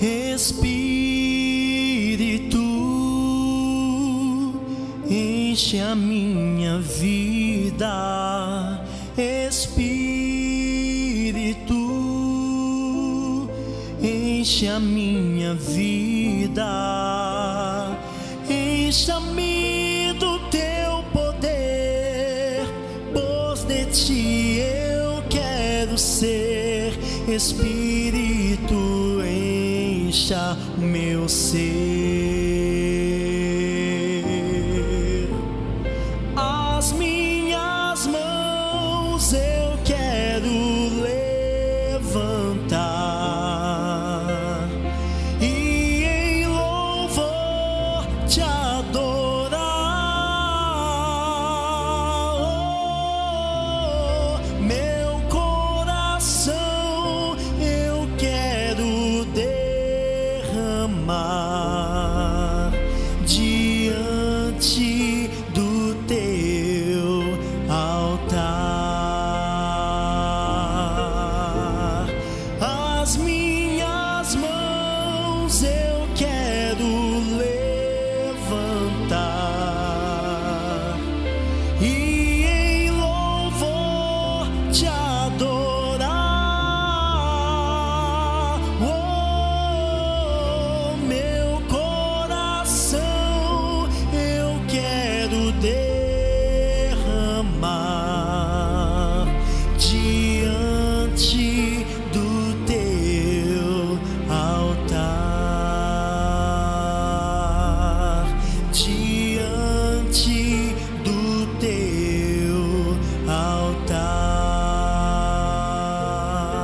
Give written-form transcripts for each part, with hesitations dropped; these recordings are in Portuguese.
Espírito, enche a minha vida. Espírito, enche a minha vida. Encha-me do teu poder, pois de ti eu quero ser. Espírito, encha o meu ser. As minhas mãos eu quero levantar e em louvor te adorar. Meu coração diante do teu altar. As minhas mãos eu quero levantar e em louvor te adorar. Diante do teu altar, diante do teu altar,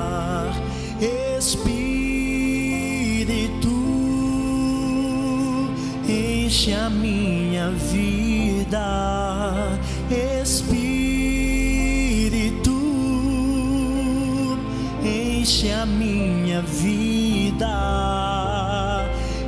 Espírito, enche a minha vida. Espírito, enche a minha vida.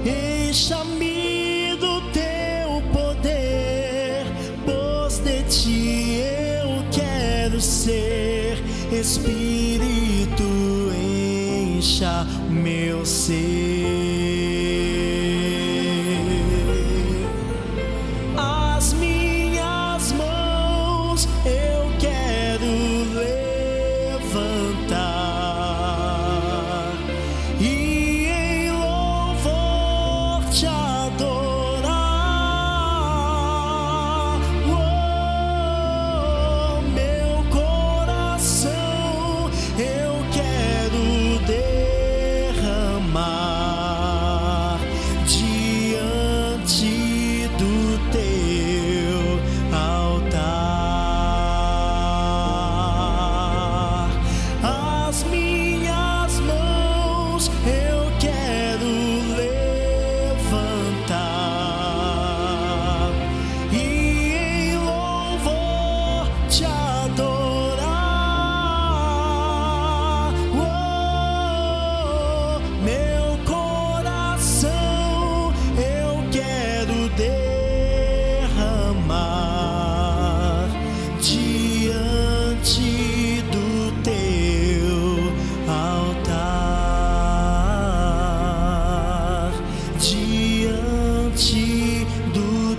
Encha-me do teu poder, pois de ti eu quero ser. Espírito, encha meu ser. As minhas mãos eu quero levantar e em louvor te adorar. Meu coração eu quero derramar diante do teu altar. As minhas mãos eu quero levantar e em louvor te adorar. Meu coração eu quero derramar diante do teu altar, diante do teu altar.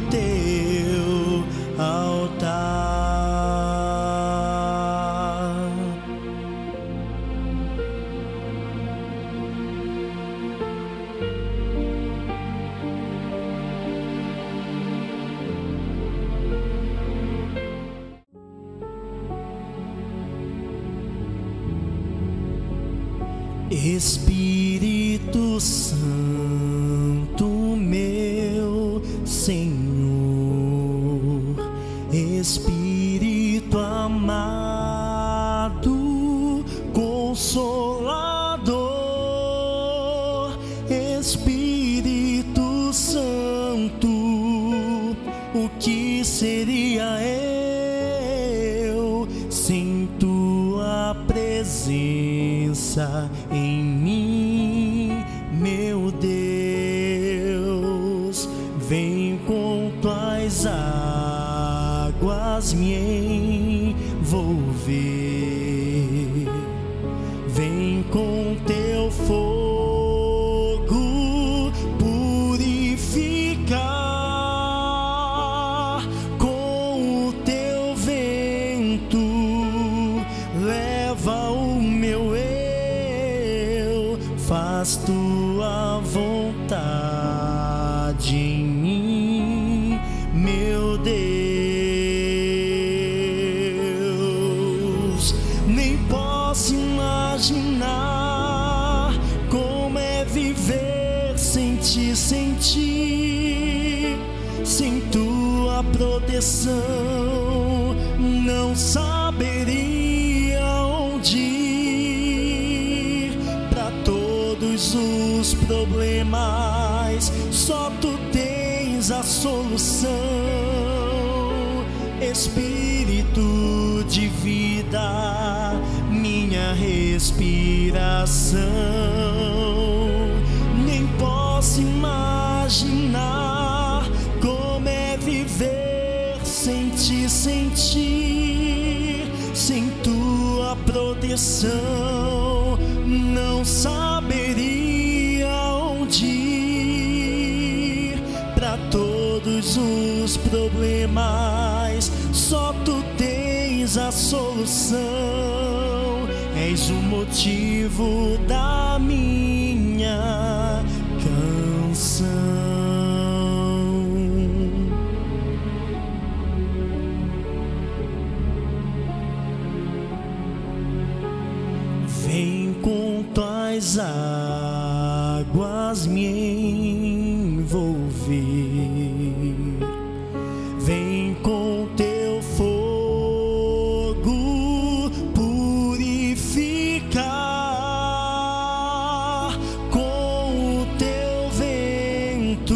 Espírito Santo, meu Senhor, Espírito amado, Consolador, Espírito Santo, o que seria eu sem tua presença em mim, meu Deus? Vem com tuas águas me envolver, vem com teu fogo Faz tua vontade em mim, meu Deus. Nem posso imaginar como é viver sem te sentir, sem tua proteção, não saberia onde ir. Os problemas, só tu tens a solução, Espírito de vida, minha respiração. Nem posso imaginar como é viver sem te sentir, sem tua proteção, não saberia onde ir. Para todos os problemas, só tu tens a solução. És o motivo da minha canção. As águas me envolver, vem com teu fogo purificar, com o teu vento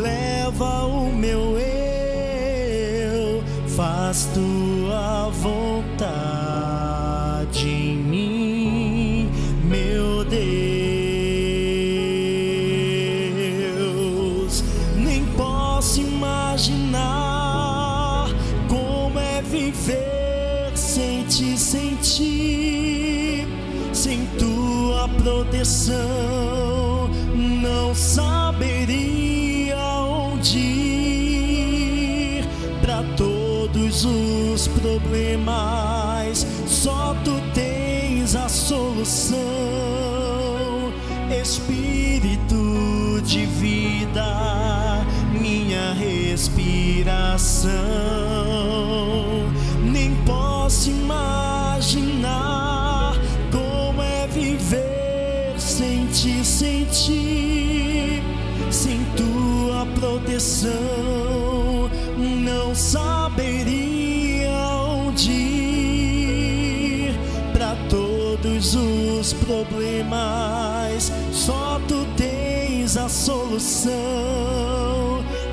leva o meu eu, faz tua vontade em mim. Imaginar como é viver sem te sentir, sem tua proteção, não saberia onde ir. Para todos os problemas, só tu tens a solução, Espírito de vida, minha respiração. Nem posso imaginar como é viver sem te sentir, sem tua proteção, não saberia onde ir. Para todos os problemas, só tu tens a solução.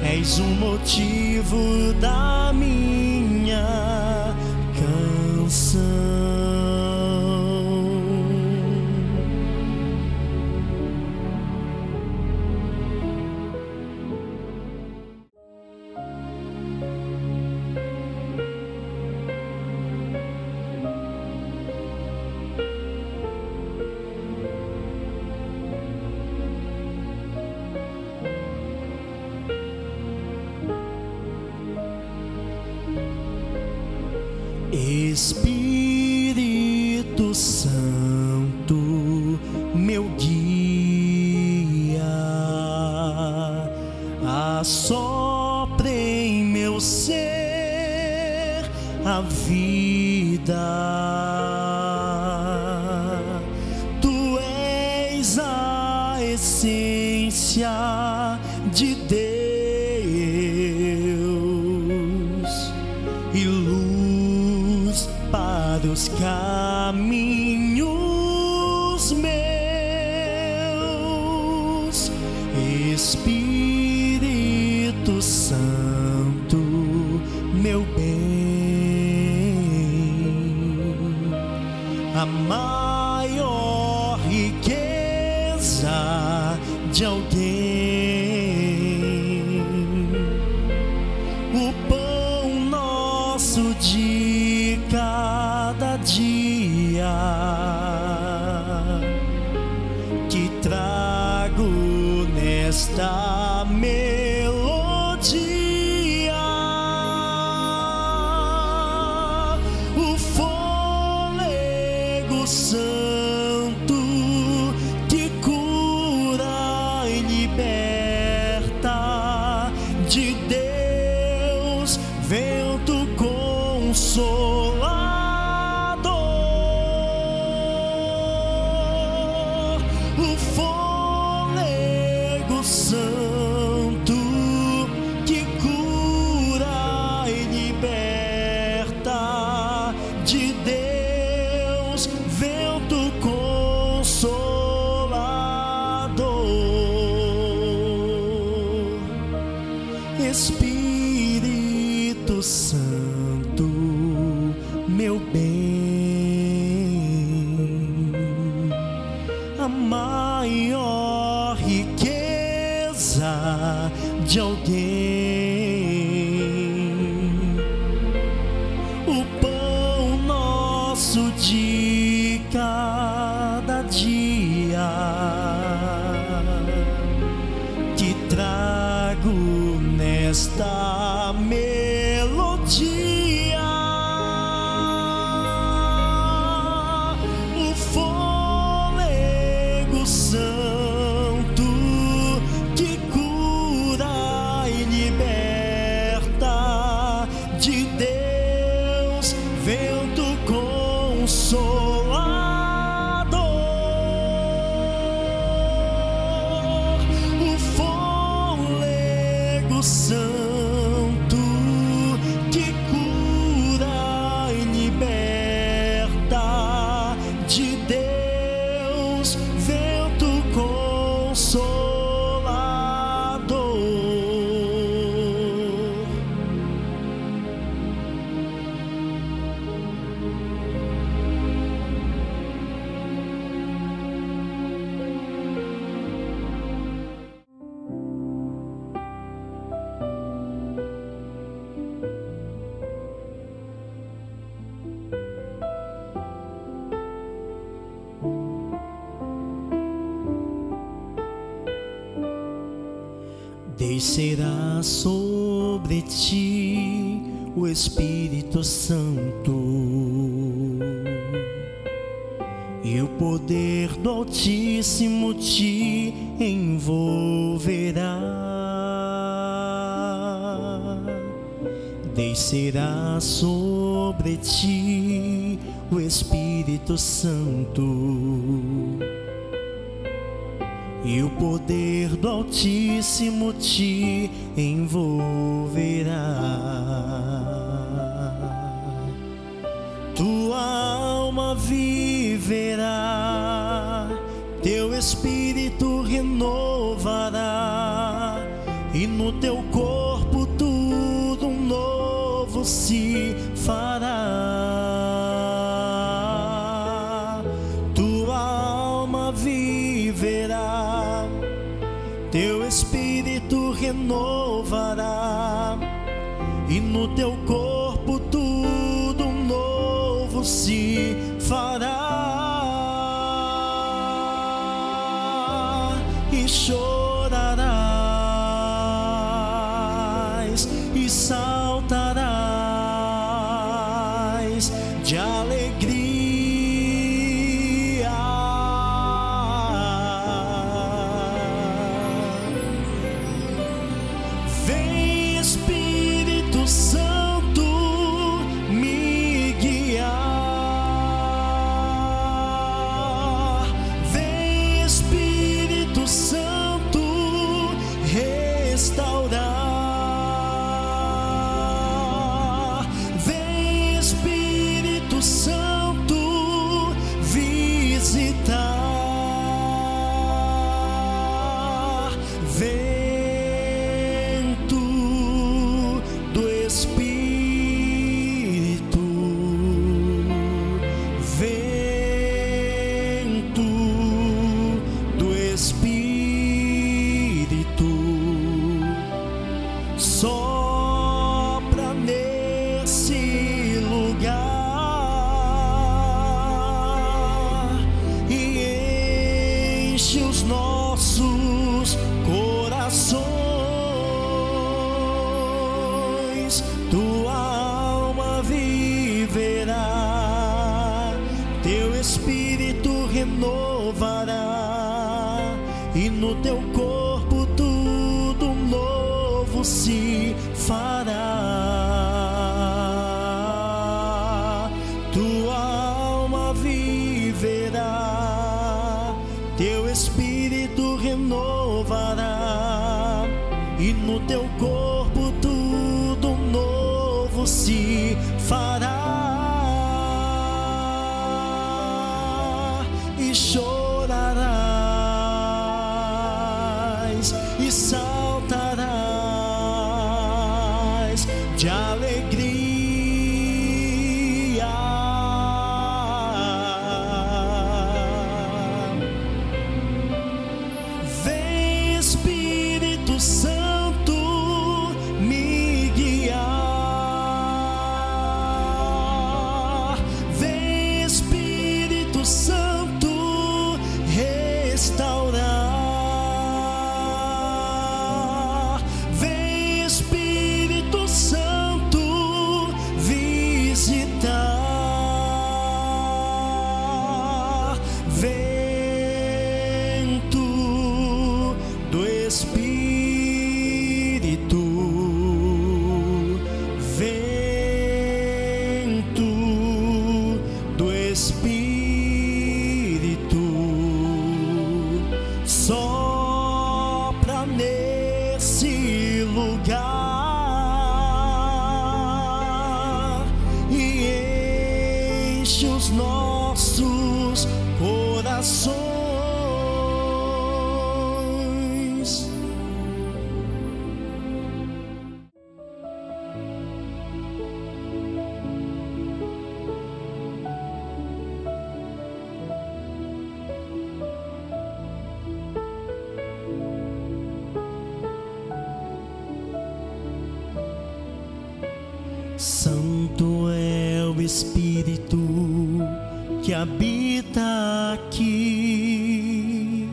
És o motivo da minha canção. Espírito Santo, meu guia, assopra em meu ser a vida. Tu és a essência de Deus, os caminhos meus. Espírito Santo, meu bem, a maior riqueza de alguém, o pão nosso de cada dia que trago nesta melodia, o fôlego santo vento consolador, o fôlego santo que cura e liberta de Deus, vento consolador. Espírito Santo, meu bem, a maior riqueza de alguém, o pão nosso de cada dia que trago esta melodia, o fôlego santo que cura e liberta de Deus, vento consolador, o fôlego santo descerá sobre ti o Espírito Santo, e o poder do Altíssimo te envolverá. Descerá sobre ti o Espírito Santo, e o poder do Altíssimo te envolverá. Tua alma viverá, teu espírito renovará, e no teu corpo tudo um novo se fará. Tua alma viverá, teu espírito renovará, e no teu corpo tudo um novo se fará. E chorarás e saltarás, se fará e chorarás e saltarás de alegria. Vem, Espírito Santo, sopra nesse lugar e enche os nossos corações. Santo é o Espírito que habita aqui,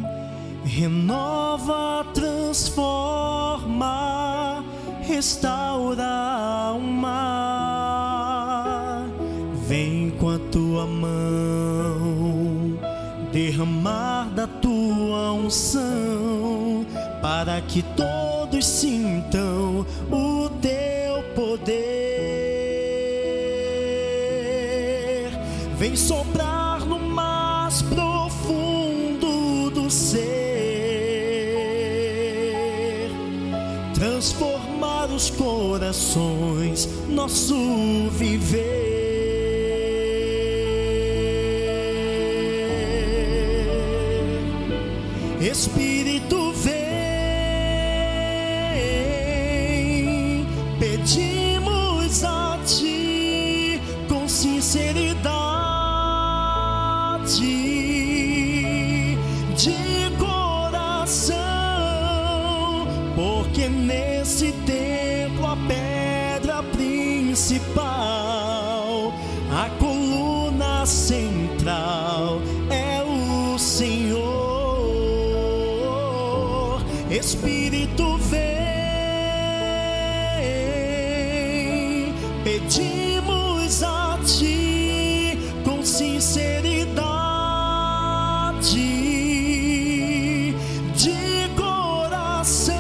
renova, transforma, restaura a alma. Vem com a tua mão derramar da tua unção, para que todos sintam o teu poder. Vem soprar no mais profundo do ser, transformar os corações, nosso viver. Espírito, vem, pedimos a ti com sinceridade, de coração, porque nesse templo a pedra principal, a coluna central é o Senhor. Espírito, vem, pedimos a ti com sinceridade, de coração,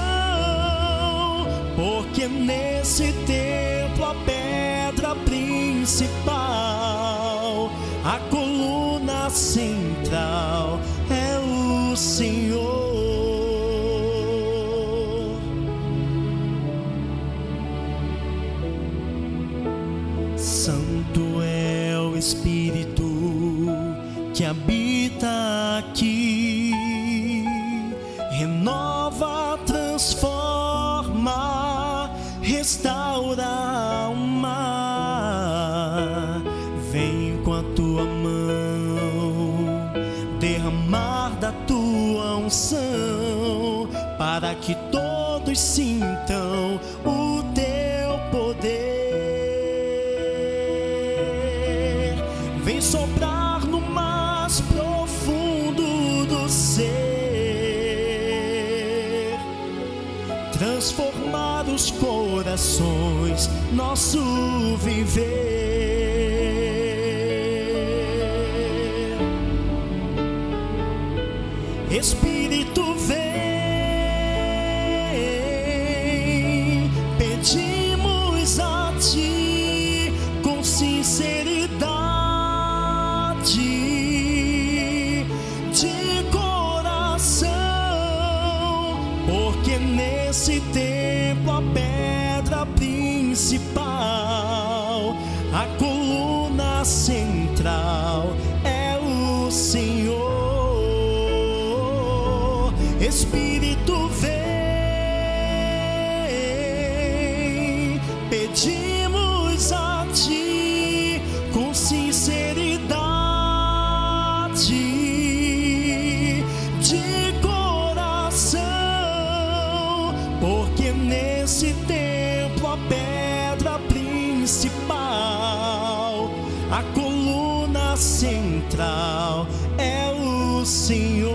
porque nesse templo a pedra principal, a coluna central é o Senhor. Santo é o Espírito que habita aqui, renova, transforma, restaura a alma. Vem com a tua mão derramar da tua unção, para que todos sintam o teu poder. Vem soprar profundo do ser, transformar os corações, nosso viver. Espírito, vem, pedimos a ti com sinceridade, porque nesse templo a pedra principal, principal, a coluna central é o Senhor.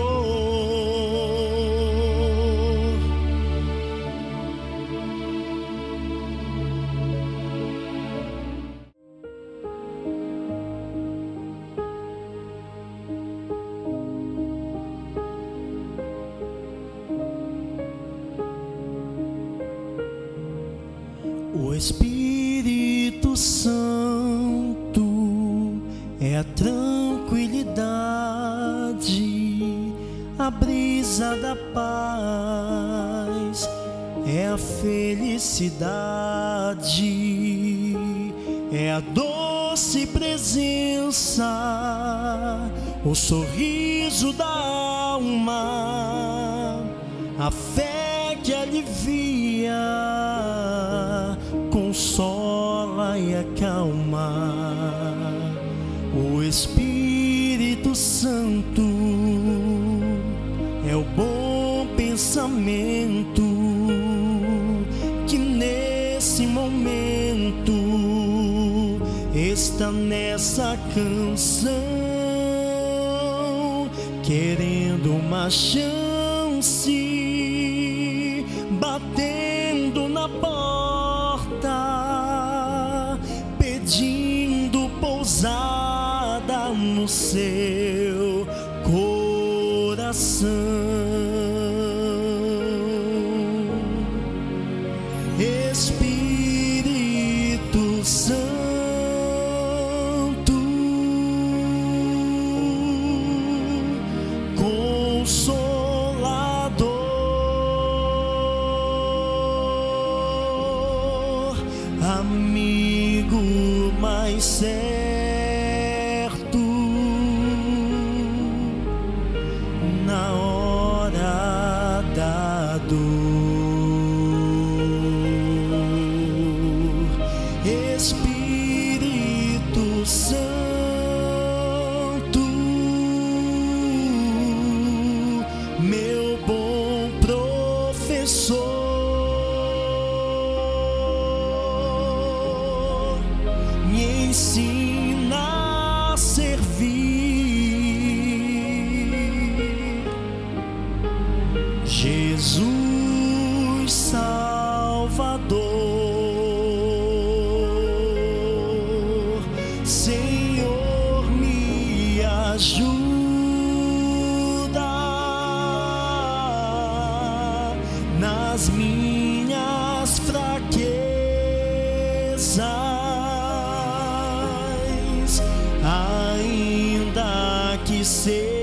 O Espírito Santo é a tranquilidade, a brisa da paz, é a felicidade, é a doce presença, o sorriso da alma, a fé que alivia, consola e acalma. O Espírito Santo é o bom pensamento que nesse momento está nessa canção, querendo uma chance, batendo na porta, pedindo pousada no seu coração. Espírito Santo, consola. Amigo mais certo na hora da dor, Espírito Santo, meu bom professor. Ensina a servir, Jesus Salvador, Senhor, me ajuda nas minhas fraquezas. Ainda que seja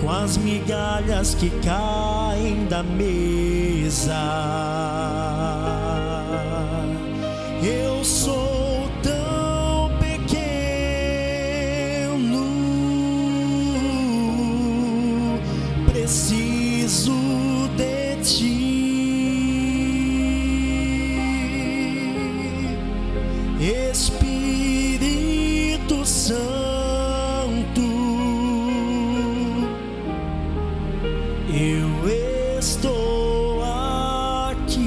com as migalhas que caem da mesa, eu sou tão pequeno, preciso de ti. Espírito Santo, eu estou aqui.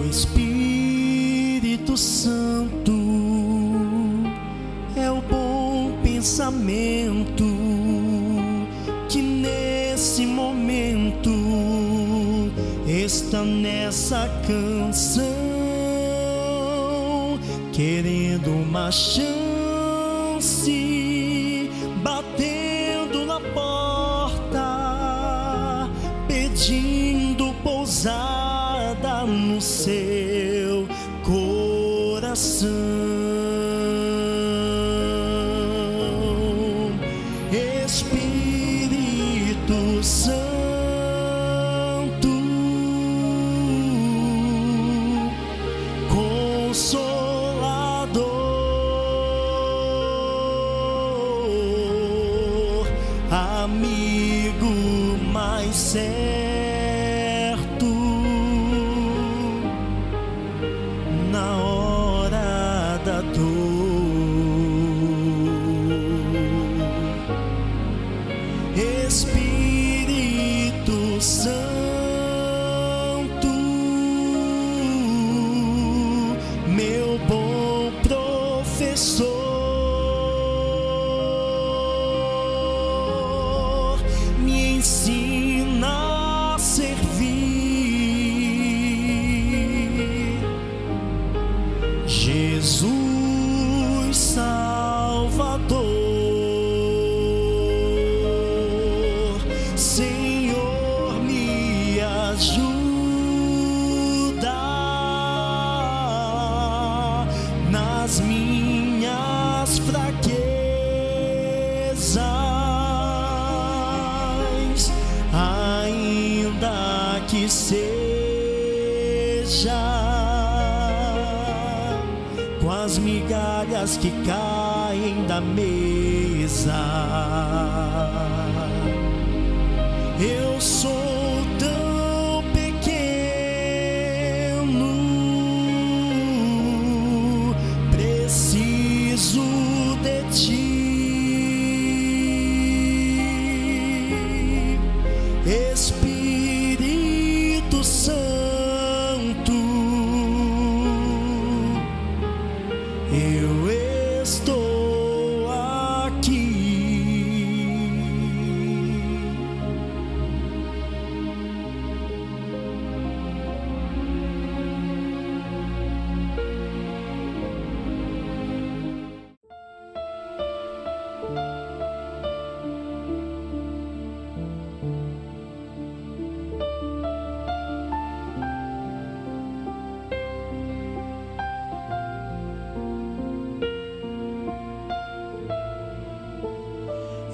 O Espírito Santo é o bom pensamento que nesse momento está nessa canção, querendo uma chance, batendo na porta, pedindo pousada no seu coração. Espírito Santo, Consolador, amigo mais certo as minhas fraquezas, ainda que seja com as migalhas que caem da mesa. Eu sou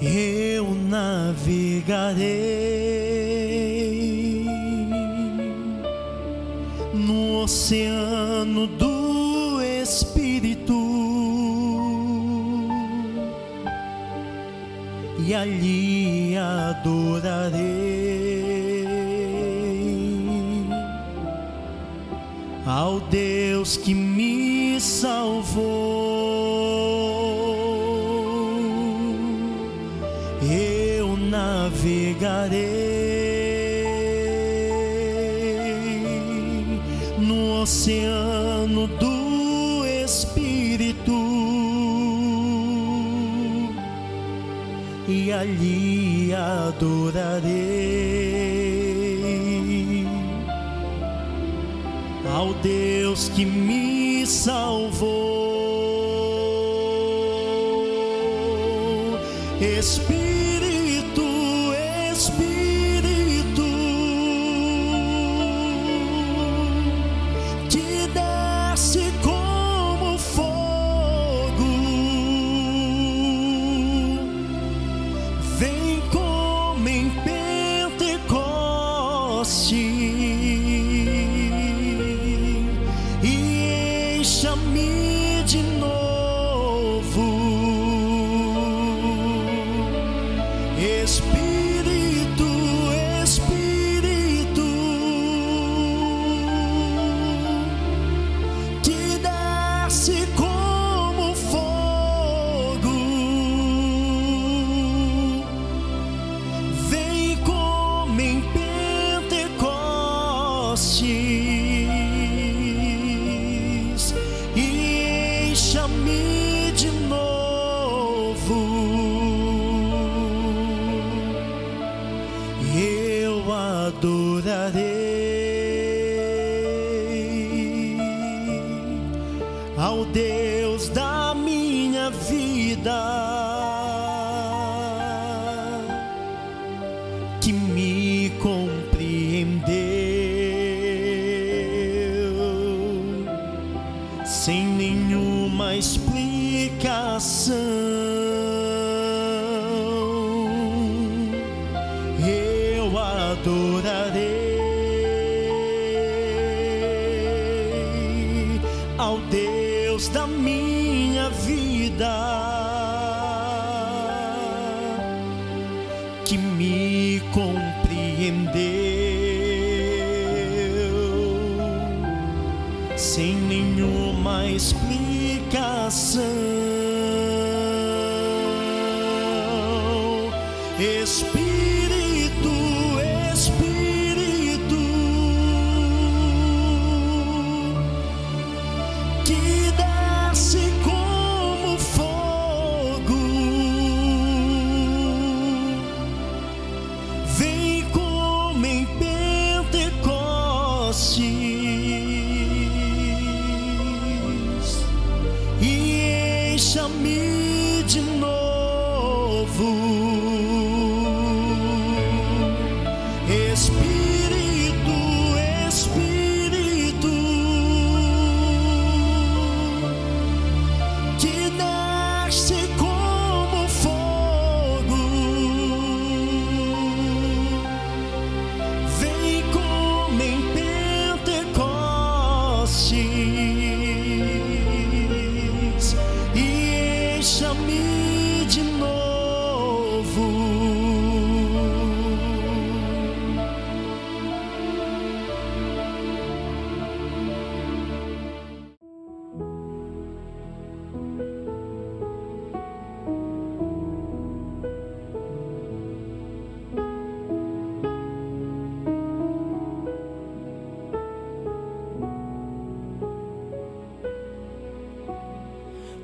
eu navegarei no oceano do Espírito e ali adorarei ao Deus que me salvou. Eu navegarei no oceano do Espírito e ali adorarei ao Deus que me salvou. Espírito, Espírito, que desce como fogo, vem como em Pentecostes e encha-me de novo. Espírito, Espírito, que desce como fogo, vem como em Pentecostes e encha-me de novo. Adorarei ao Deus da minha vida, que me compreendeu sem nenhuma explicação. Eu adorarei ao Deus da minha vida, que me compreendeu sem nenhuma explicação. E encha-me de novo. Espírito, Espírito,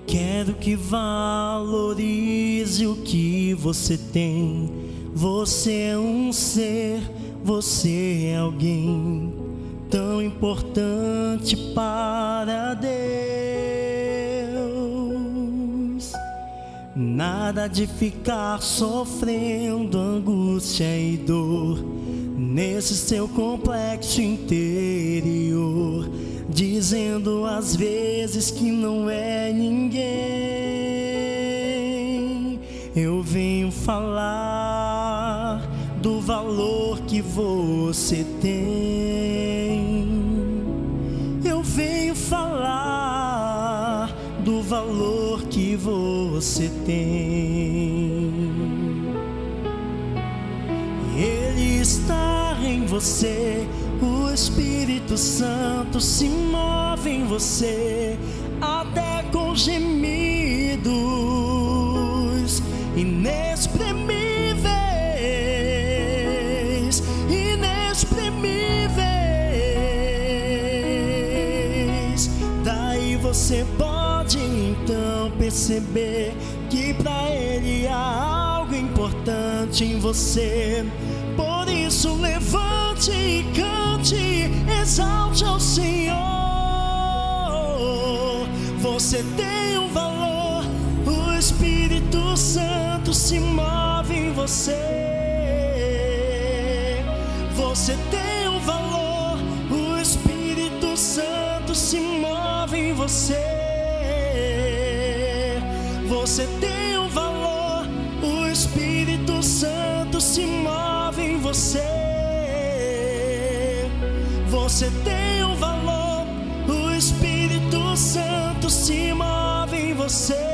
Quero que valorize o que você tem. Você é um ser, você é alguém tão importante para Deus. Nada de ficar sofrendo angústia e dor nesse seu complexo interior, dizendo às vezes que não é ninguém. Eu venho falar do valor que você tem. Eu venho falar do valor que você tem. Ele está em você. O Espírito Santo se move em você, até com gemidos inexprimíveis, inexprimíveis. Daí você pode então perceber que para Ele há algo importante em você. Por isso levante e cante, exalte ao Senhor. Você tem um valor, o Espírito Santo se move em você. Você tem um valor, o Espírito Santo se move em você. Você tem um valor, o Espírito Santo se move em você. Você tem um valor, o Espírito Santo se move em você.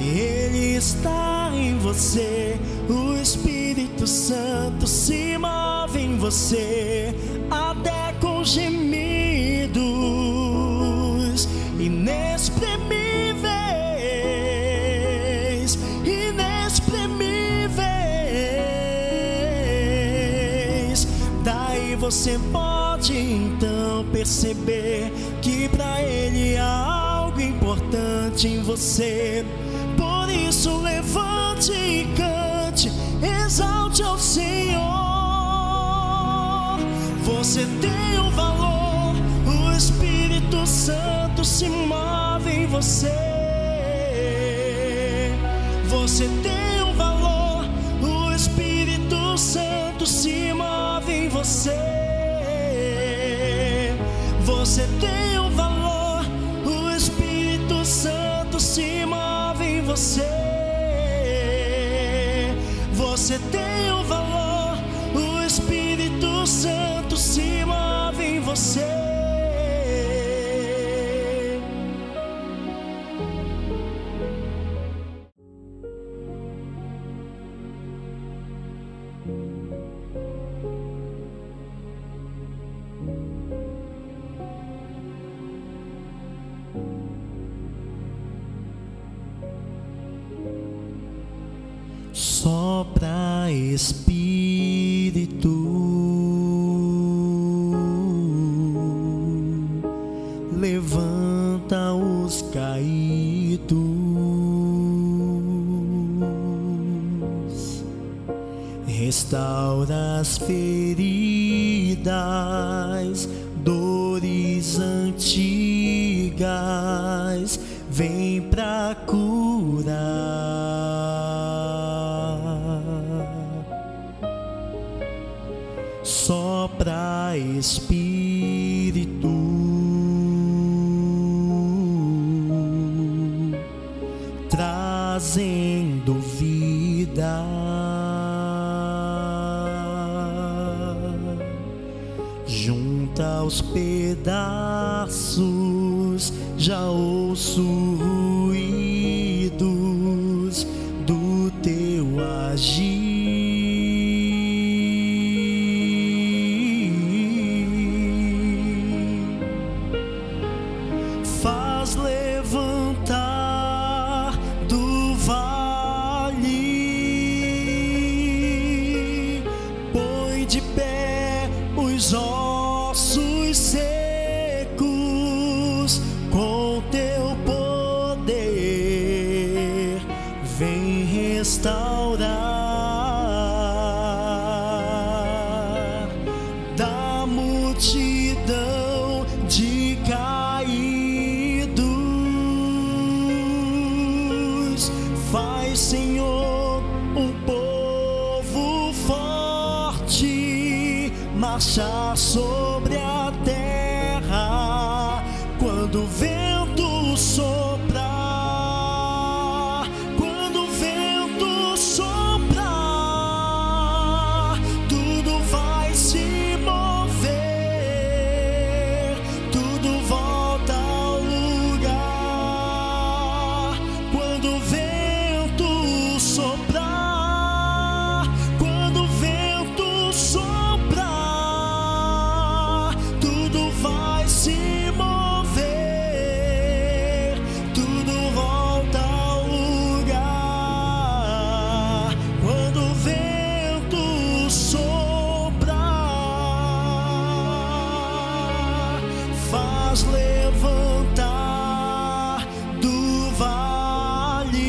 Ele está em você, o Espírito Santo se move em você, até com gemidos inexprimíveis. Você pode então perceber que para Ele há algo importante em você. Por isso levante e cante, exalte ao Senhor. Você tem um valor, o Espírito Santo se move em você. Você tem um valor, o Espírito Santo se move em você. Você tem um valor, o Espírito Santo se move em você. Você tem um valor, o Espírito Santo se move em você. Sopra, Espírito, levanta os caídos, restaura as feridas, dores antigas, vem pra curar. Sopra, Espírito, trazendo vida, junta os pedaços. Já ouço ruídos do teu agir. Faz levantar do vale, põe de pé os ossos secos. multidão de caídos. Faz, Senhor, um povo forte marchar sobre a terra quando o vento soprar. Quando o vento soprar, tudo vai se mover, tudo volta ao lugar. Quando o vento soprar, quando o vento soprar, tudo vai se mover. Levantar do vale,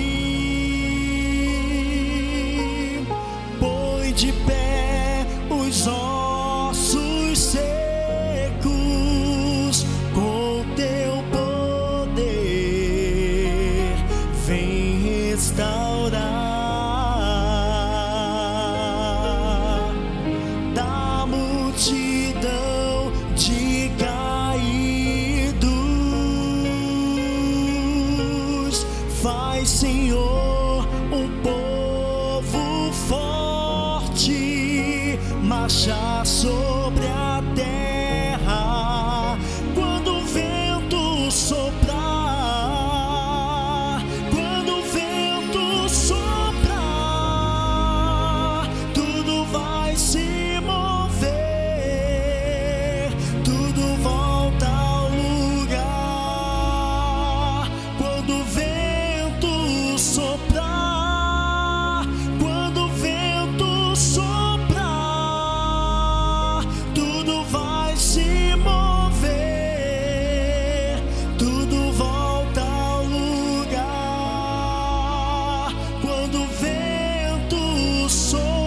põe de pé os ossos secos com teu poder, vem restaurar da multidão de faz, Senhor, um povo forte marchar sobre a terra quando o vento soprar. Quando o vento soprar, tudo vai se mover, tudo volta ao lugar. Quando o vento soprar, quando o vento soprar, tudo vai se mover, tudo volta ao lugar. Quando o vento soprar,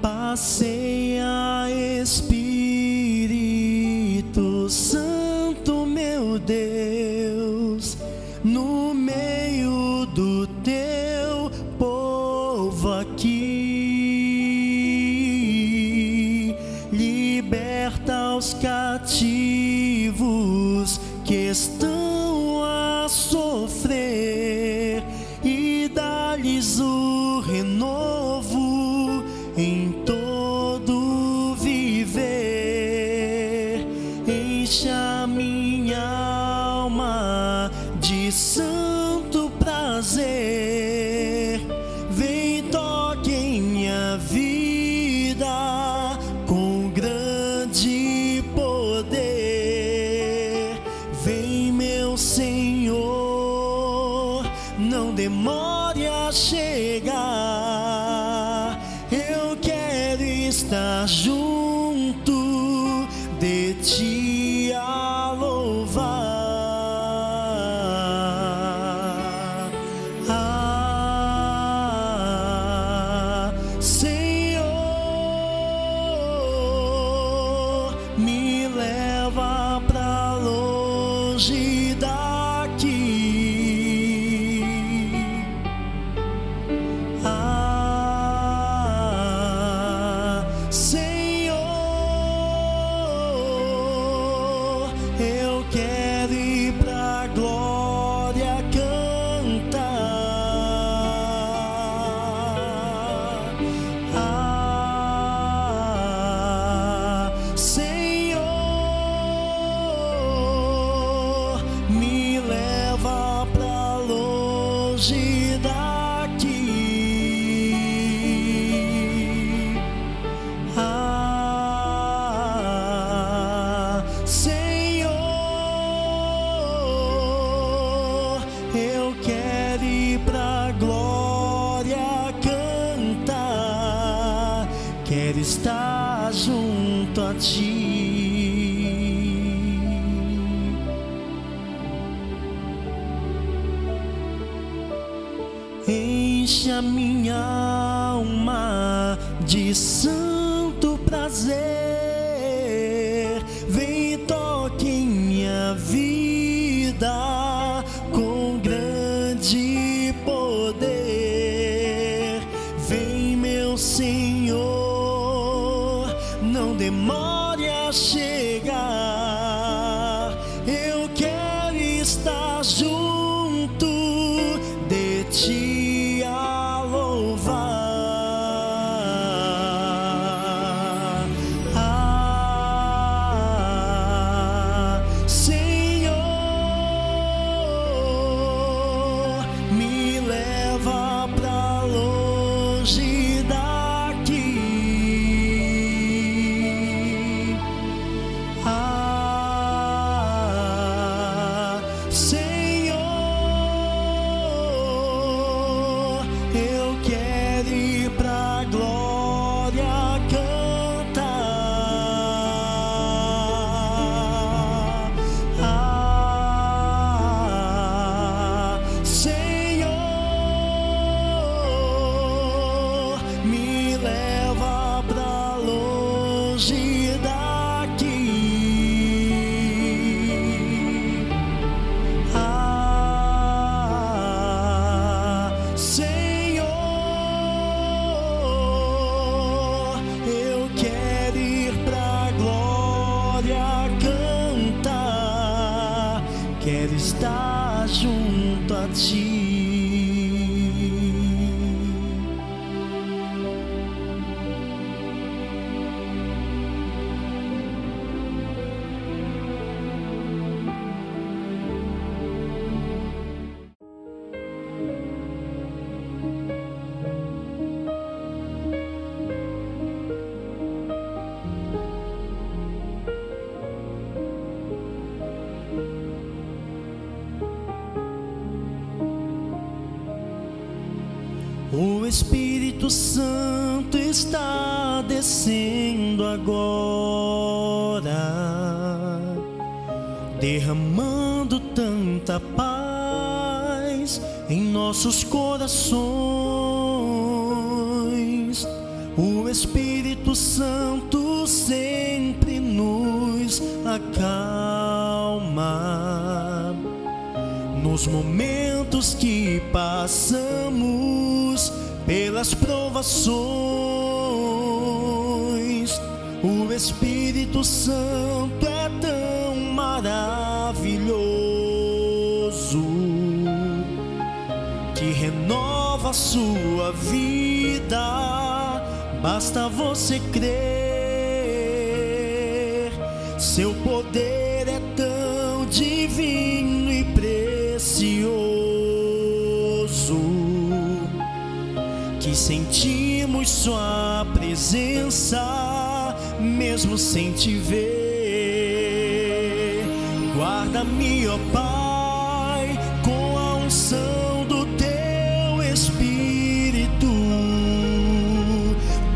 passeia, Espírito Santo, meu Deus, no meio do teu povo aqui. Liberta os cativos que estão a sofrer e dá-lhes o renovo em todo viver. Encha minha alma de santo prazer, vem, toque em minha vida com grande poder. Vem, meu Senhor, não demore a chegar, eu quero estar junto de ti a louvar. Ah, Senhor, me leva pra longe daqui. Senhor, eu quero ir pra glória cantar. Ah, Senhor, me leva pra longe daqui. Ah, Senhor, está junto a ti. Enche a minha alma de santo prazer, vem e toque em minha vida com grande poder. Vem, meu Senhor, não demore a chegar, eu quero estar junto de ti. Quero estar junto a ti. O Espírito Santo está descendo agora, derramando tanta paz em nossos corações. O Espírito Santo sempre nos acalma nos momentos que passamos pelas provações. O Espírito Santo é tão maravilhoso que renova a sua vida, basta você crer. Seu poder é tão divino e precioso que sentimos sua presença mesmo sem te ver. Guarda-me, ó Pai, com a unção do teu Espírito.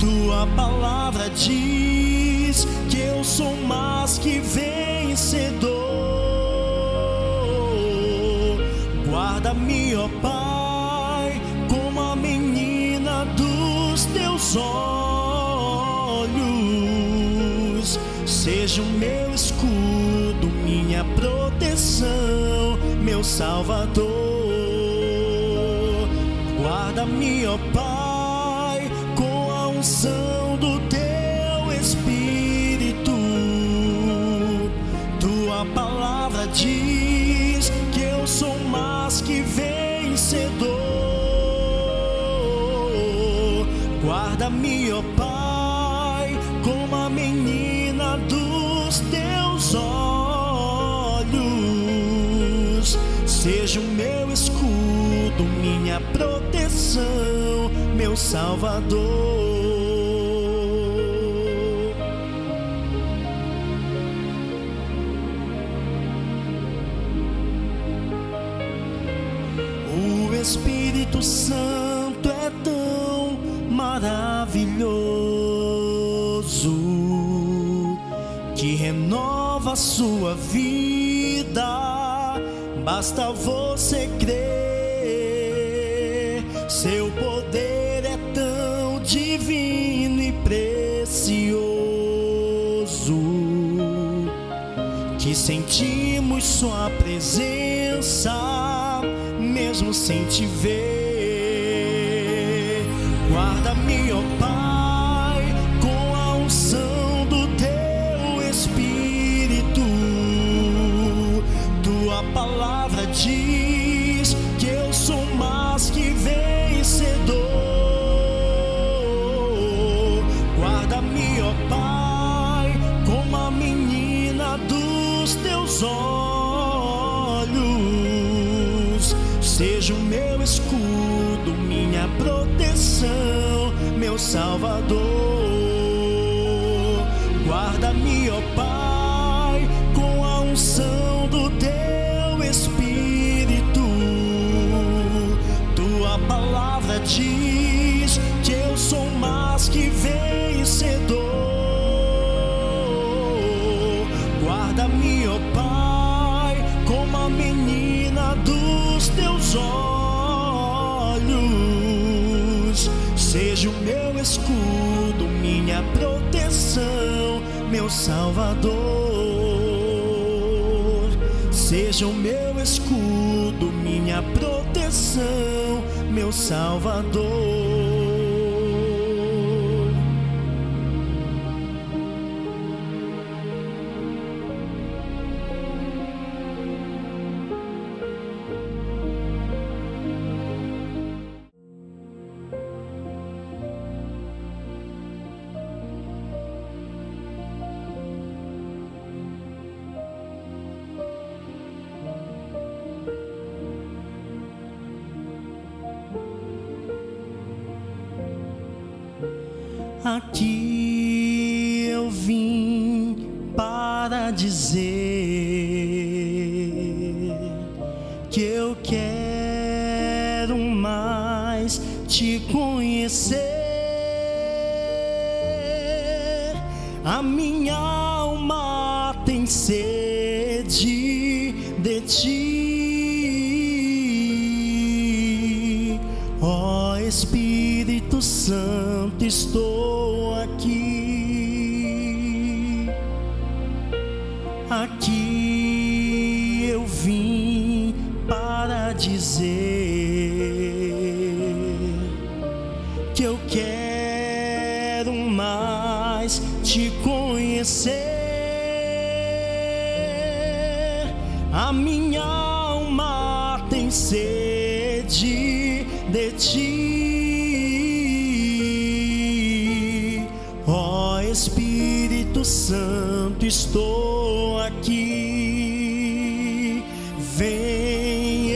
Tua palavra diz que eu sou mais que vencedor. Guarda-me, ó Pai, como a menina dos teus olhos. Seja o meu escudo, minha proteção, meu Salvador. Guarda-me, ó Pai, com a unção do teu Espírito. Tua palavra diz que eu sou mais que vencedor. Guarda-me, ó Pai, como a menina dos teus olhos. Seja o meu escudo, minha proteção, meu Salvador. O Espírito Santo é tão maravilhoso nova sua vida, basta você crer. Seu poder é tão divino e precioso que sentimos sua presença, mesmo sem te ver. Guarda-me, ó Pai, com a unção palavra diz que eu sou mais que vencedor. Guarda-me, ó Pai, como a menina dos teus olhos. Seja o meu escudo, minha proteção, meu Salvador. Guarda-me, ó Pai, com a unção do teu Espírito, tua palavra diz que eu sou mais que vencedor. Guarda-me, ó Pai, como a menina dos teus olhos. Seja o meu escudo, minha proteção, meu Salvador. Seja o meu escudo, minha proteção, meu Salvador. Aqui eu vim para dizer que eu quero mais te conhecer. A minha alma tem sede de ti, ó Espírito Santo, estou aqui. Aqui eu vim para dizer que eu quero mais te conhecer. A minha alma tem sede de ti, Espírito Santo, estou aqui. Vem,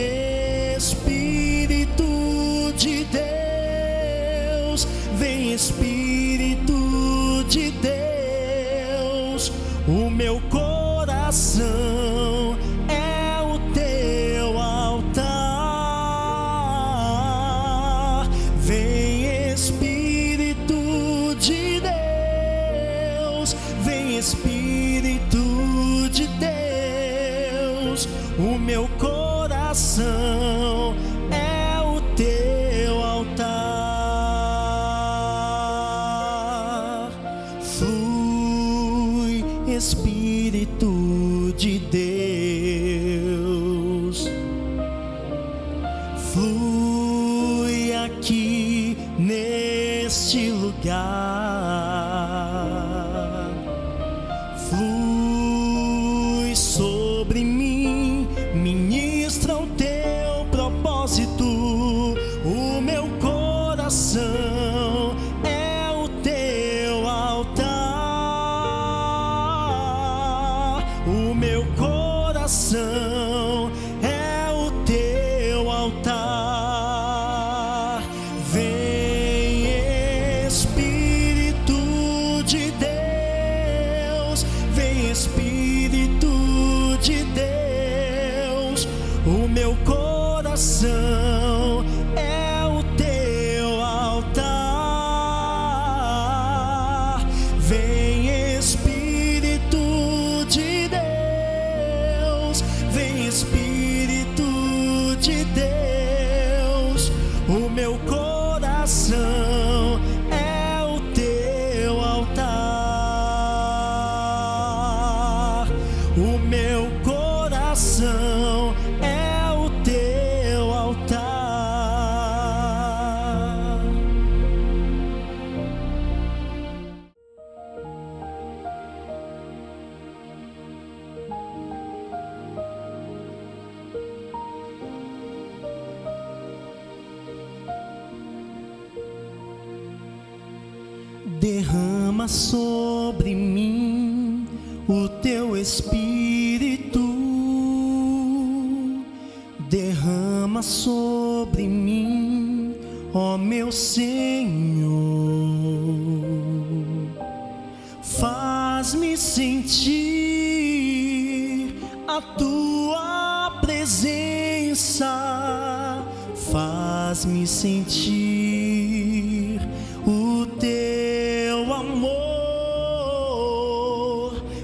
Espírito de Deus, vem, Espírito de Deus. O meu coração é o teu altar. Vem, Espírito de Deus, vem, Espírito de Deus. O meu coração é o teu altar. Flui, Espírito de Deus, flui aqui neste lugar. Sobre mim, ministra o teu propósito. O meu coração é o teu altar. O meu coração é o teu altar. Vem, Espírito de Deus, vem, Espírito de Deus. O meu coração é o teu altar. Vem, Espírito de Deus, coração é o teu altar. Derrama sobre mim o teu Espírito, derrama sobre mim, ó meu Senhor. Faz-me sentir a tua presença, faz-me sentir o teu amor.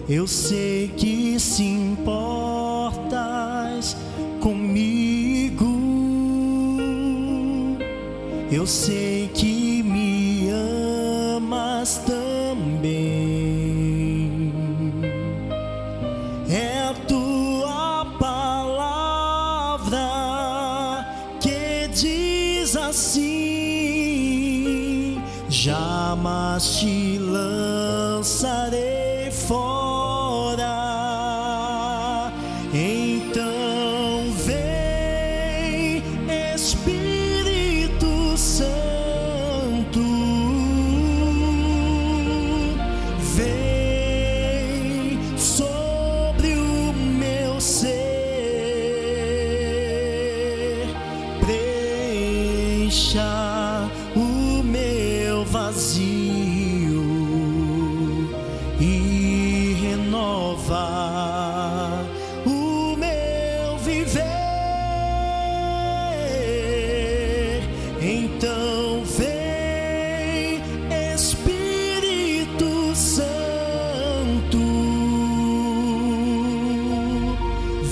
Eu sei que se importas comigo, eu sei que me amas também. É a tua palavra que diz assim: jamais te lançarei fora. Então vem, Espírito Santo, vem sobre o meu ser, preencha o meu vazio e renova o meu viver. Então vem, Espírito Santo,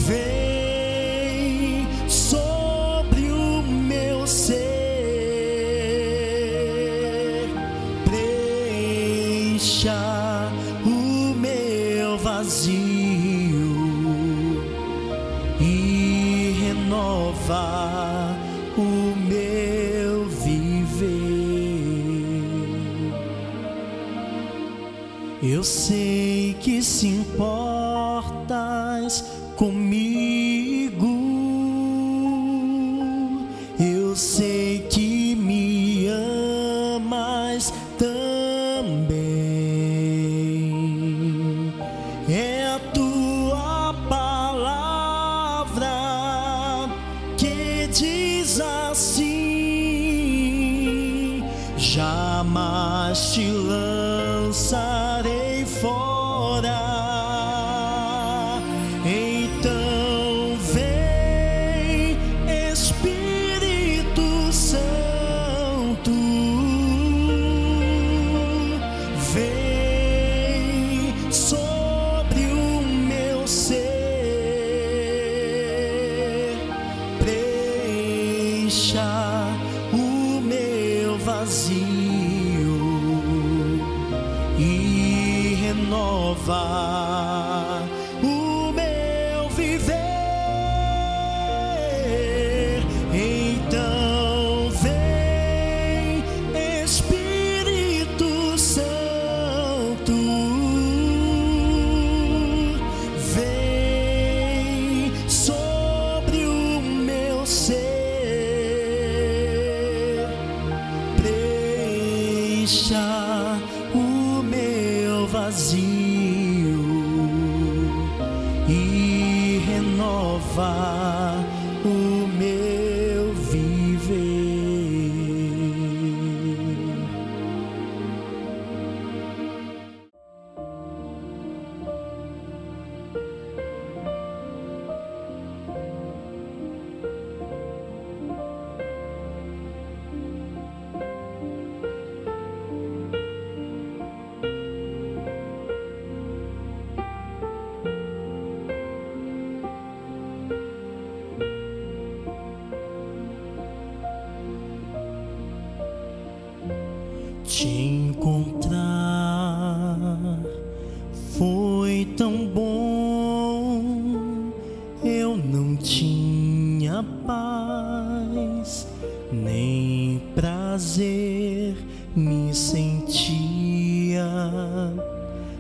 vem sobre o meu ser, preencha o meu vazio e renova o meu viver. Eu sei que se importas comigo, eu sei que me amas também. É a tua palavra que diz assim: jamais te lançarei fora. Então vem, Espírito Santo, vem sobre o meu ser, preencha o meu vazio e renova o meu viver. Então vem, Espírito Santo, vem sobre o meu ser, preencha o meu vazio e renova o meu viver. prazer, me sentia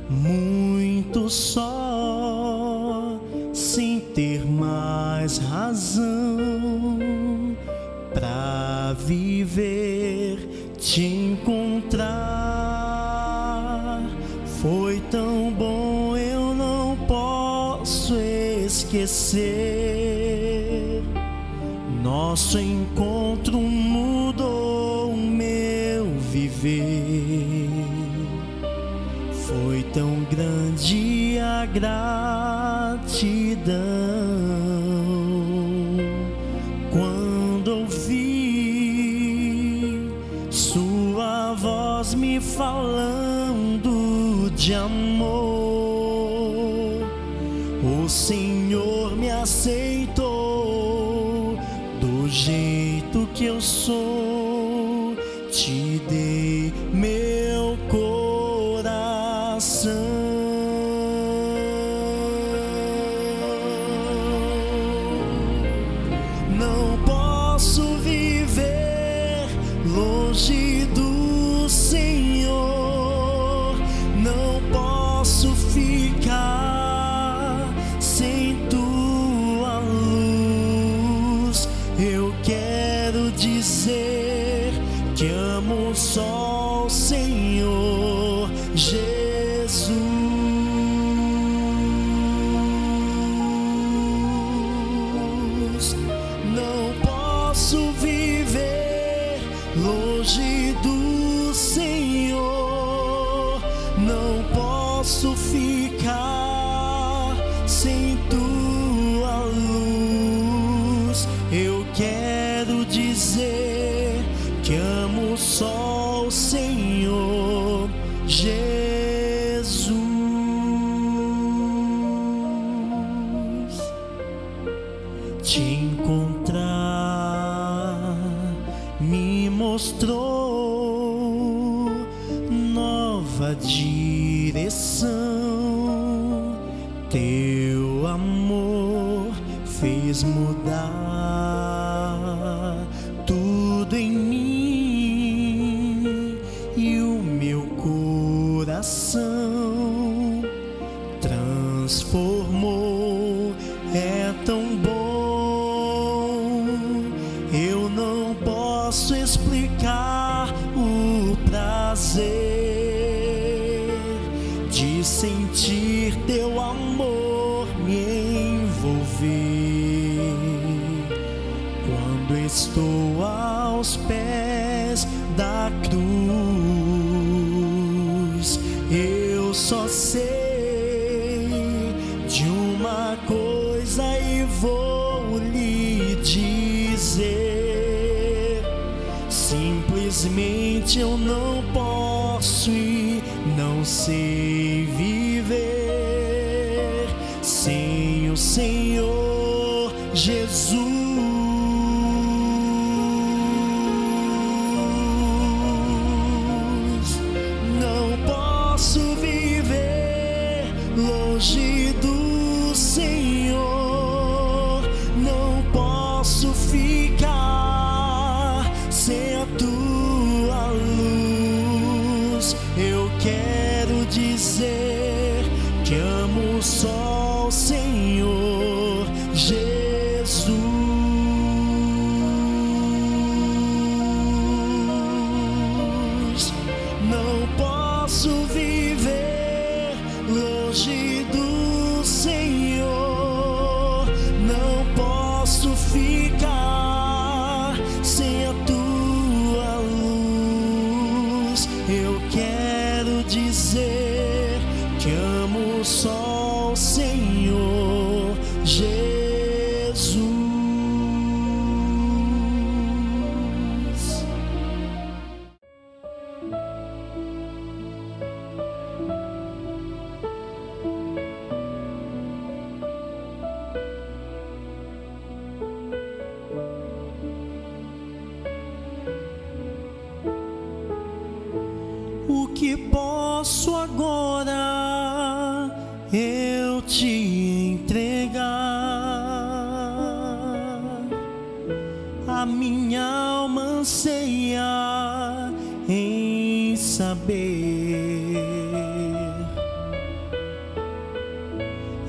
muito só, sem ter mais razão pra viver, te encontrar foi tão bom, eu não posso esquecer. Nosso encontro mudou o meu viver. Foi tão grande a gratidão quando ouvi sua voz me falando de amor. O Senhor me aceitou do jeito que eu sou, te dei meu coração. Só o Senhor Jesus. Não posso viver longe do Senhor, não posso ficar sem tua luz. Eu quero dizer que amo só Senhor Jesus. Te encontrar me mostrou nova direção, teu amor fez mudar tudo em mim. Transformou, é tão bom, eu não posso explicar o prazer de sentir teu amor me envolver quando estou aos pés da cruz. Eu só sei de uma coisa e vou lhe dizer: simplesmente eu não posso e não sei viver sem o Senhor Jesus. Longe do Senhor, não posso ficar sem a tua luz. Eu quero dizer que amo só o Senhor Jesus. Não posso viver longe só o Senhor Jesus. O que posso agora eu te entregar? A minha alma anseia saber.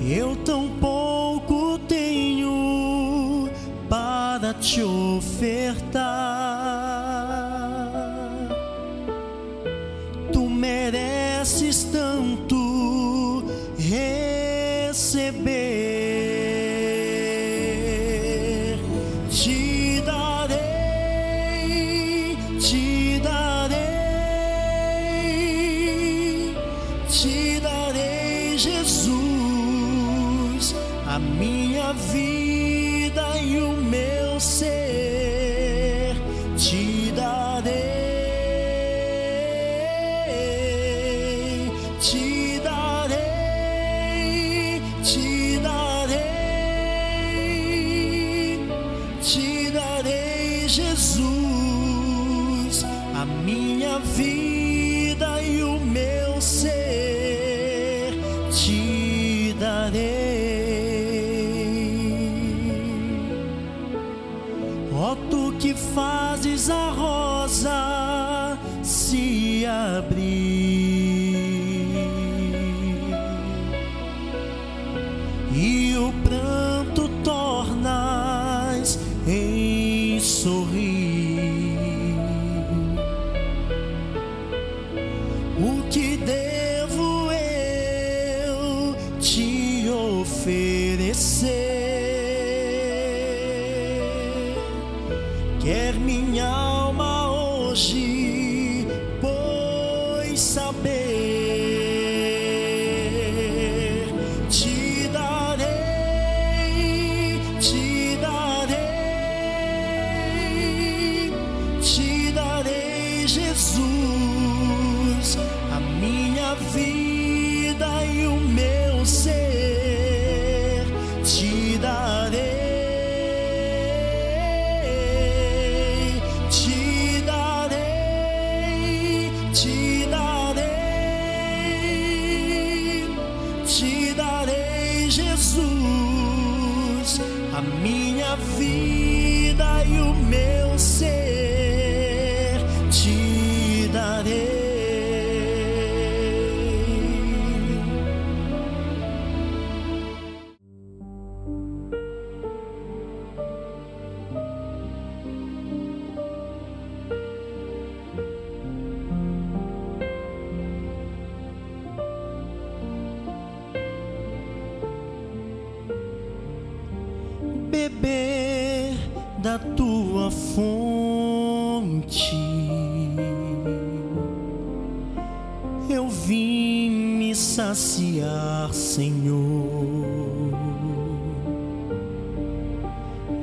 Eu tão pouco tenho para te ofertar. Tu mereces tanto receber. Te darei, Jesus, a minha vida e o meu ser. Te darei, Jesus, a minha vida e o meu ser. Te darei. Ó, tu que fazes a rosa se abrir e o pranto tornas em sorrir, o que devo eu te oferecer? Quer minha alma hoje, pois saber. Te darei, Jesus, a minha vida e o meu ser. Te darei, Jesus, a minha vida e o meu ser. Beber da tua fonte, eu vim me saciar, Senhor,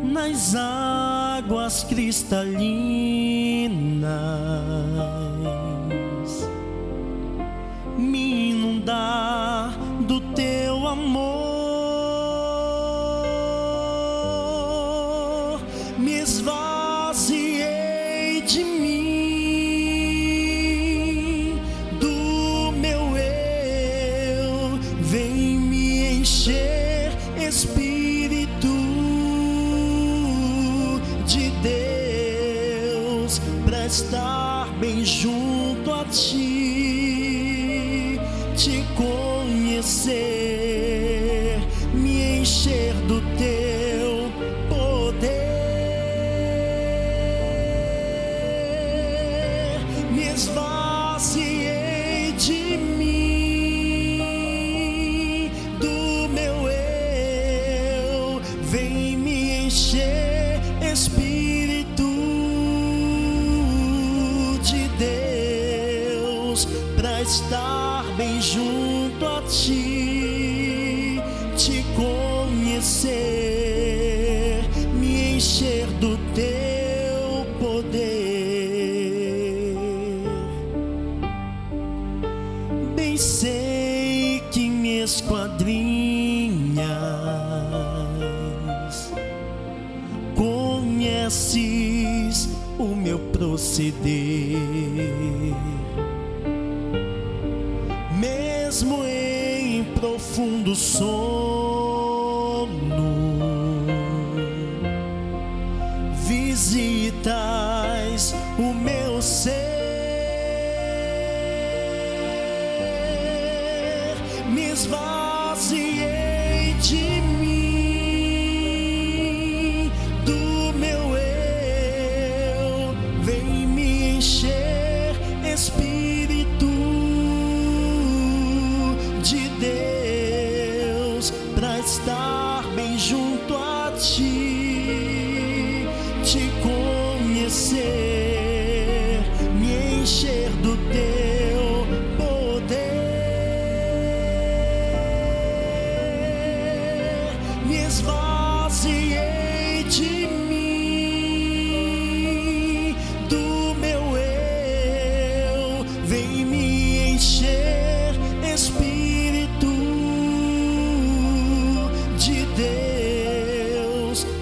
nas águas cristalinas, me inundar do teu amor. Me esvaziei de mim, do meu eu, vem me encher, Espírito de Deus, pra estar bem junto a ti, te conhecer, me encher do teu poder. Esvaziei de mim, do meu eu, vem me encher, Espírito de Deus, pra estar bem junto a ti, te conhecer, me encher do teu poder. Sei que me esquadrinhas, conheces o meu proceder, mesmo em profundo sono, visitas o meu ser. te conhecer, me encher do teu poder, me esvaziei de mim, do meu eu, vem me encher, Espírito de Deus.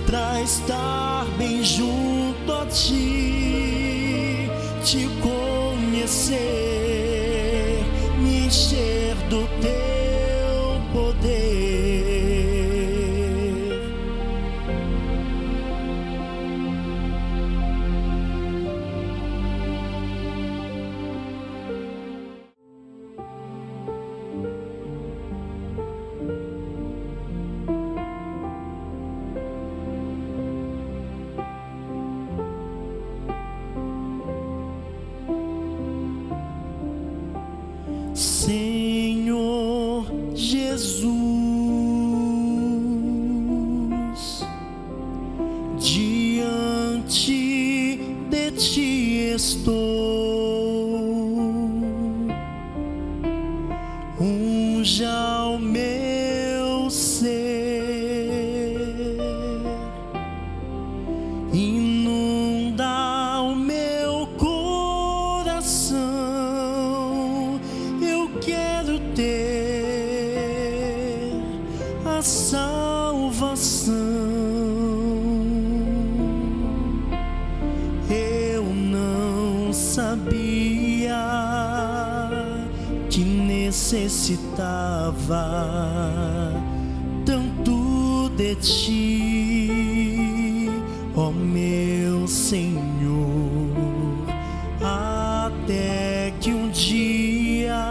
Pra estar bem junto a ti, te conhecer, me encher do teu poder. Senhor Jesus, diante de ti estou, unja o meu ser, inunda o meu coração. Quero ter a salvação. Eu não sabia que necessitava tanto de ti, ó meu Senhor, até que um dia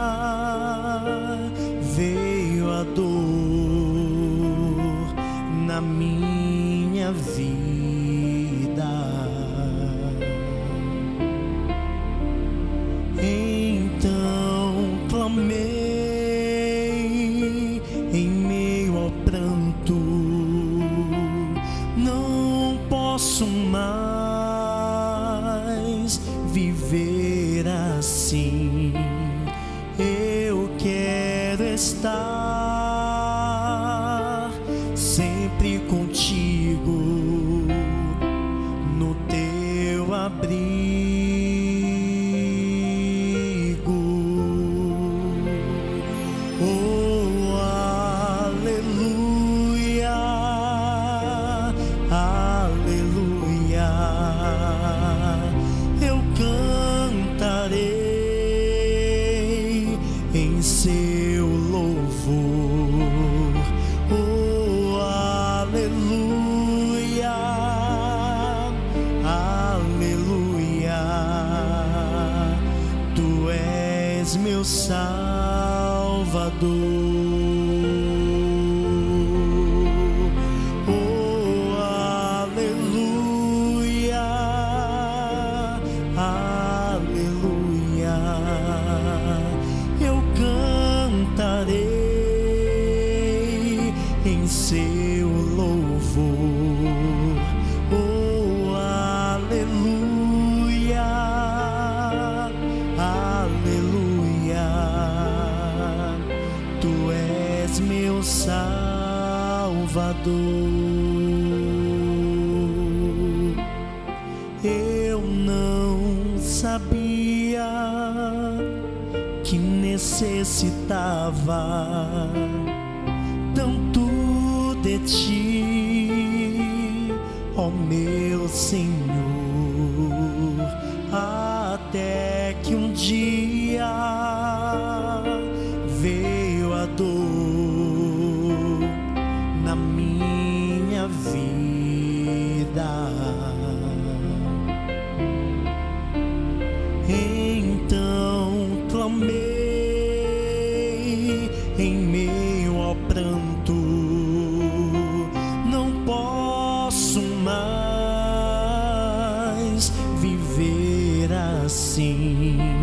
veio a dor na minha vida. Então clamei em meio ao pranto, não posso mais viver assim. Estar sempre contigo, no teu abrigo. Oh, aleluia, aleluia, eu cantarei em seu louvor. Oh, aleluia, aleluia, tu és meu Salvador. Oh, aleluia, aleluia, eu cantarei em seu louvor. Oh, aleluia, aleluia, tu és meu Salvador. Eu não sabia que necessitava tanto de ti, ó meu Senhor, até que um dia veio a dor na minha vida. Então clamei em meio ao pranto, viver assim.